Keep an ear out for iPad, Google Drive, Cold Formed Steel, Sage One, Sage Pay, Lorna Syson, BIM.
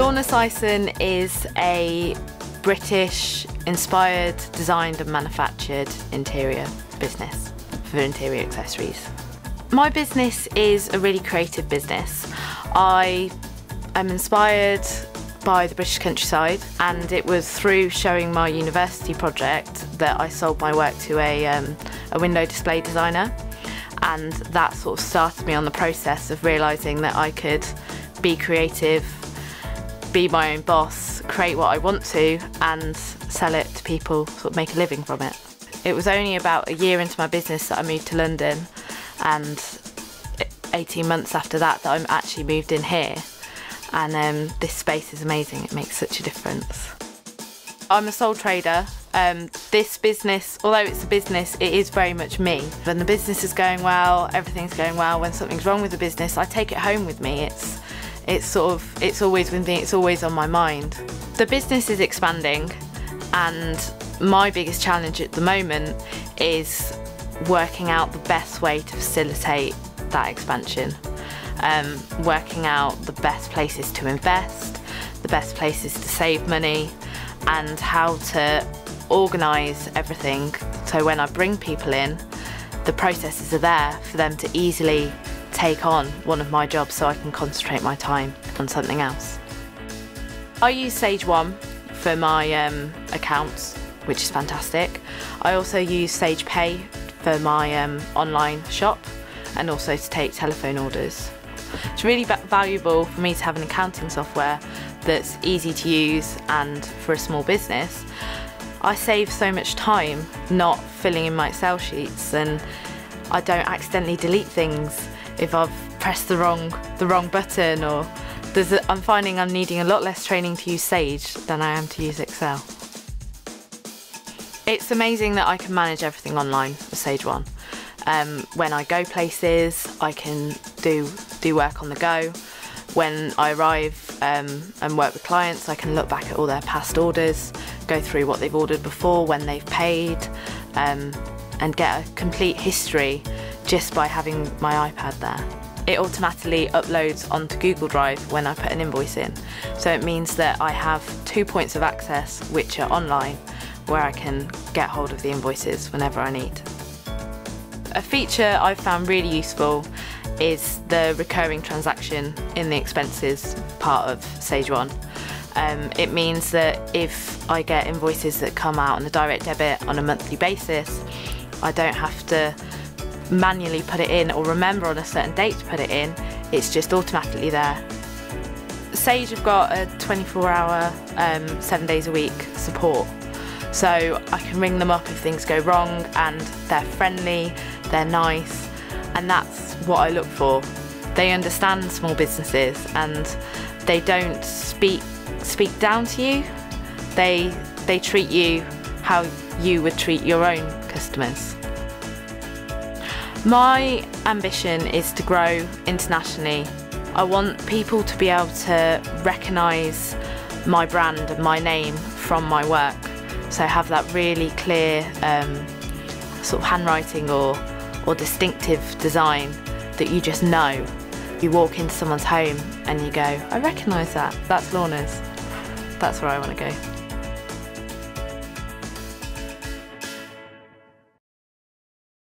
Lorna Syson is a British-inspired, designed and manufactured interior business for interior accessories. My business is a really creative business. I am inspired by the British countryside, and it was through showing my university project that I sold my work to a window display designer, and that sort of started me on the process of realising that I could be creative, be my own boss, create what I want to and sell it to people, sort of make a living from it. It was only about a year into my business that I moved to London, and 18 months after that I actually moved in here, and this space is amazing, it makes such a difference. I'm a sole trader. This business, although it's a business, it is very much me. When the business is going well, everything's going well. When something's wrong with the business, I take it home with me. It's always with me, it's always on my mind. The business is expanding, and my biggest challenge at the moment is working out the best way to facilitate that expansion. Working out the best places to invest, the best places to save money, and how to organise everything so when I bring people in, the processes are there for them to easily take on one of my jobs so I can concentrate my time on something else. I use Sage One for my accounts, which is fantastic. I also use Sage Pay for my online shop and also to take telephone orders. It's really valuable for me to have an accounting software that's easy to use, and for a small business I save so much time not filling in my Excel sheets, and I don't accidentally delete things if I've pressed the wrong button, or I'm finding I'm needing a lot less training to use Sage than I am to use Excel. It's amazing that I can manage everything online with Sage One. When I go places, I can do work on the go. When I arrive and work with clients, I can look back at all their past orders, go through what they've ordered before, when they've paid, and get a complete history just by having my iPad there. It automatically uploads onto Google Drive when I put an invoice in. So it means that I have 2 points of access which are online, where I can get hold of the invoices whenever I need. A feature I've found really useful is the recurring transaction in the expenses part of Sage One. It means that if I get invoices that come out on a direct debit on a monthly basis, I don't have to manually put it in or remember on a certain date to put it in, it's just automatically there. Sage have got a 24-hour, 7 days a week support, so I can ring them up if things go wrong, and they're friendly, they're nice, and that's what I look for. They understand small businesses, and they don't speak down to you. They treat you how you would treat your own customers. My ambition is to grow internationally. I want people to be able to recognise my brand and my name from my work. So have that really clear sort of handwriting or distinctive design that you just know. You walk into someone's home and you go, I recognise that, that's Lorna's. That's where I want to go.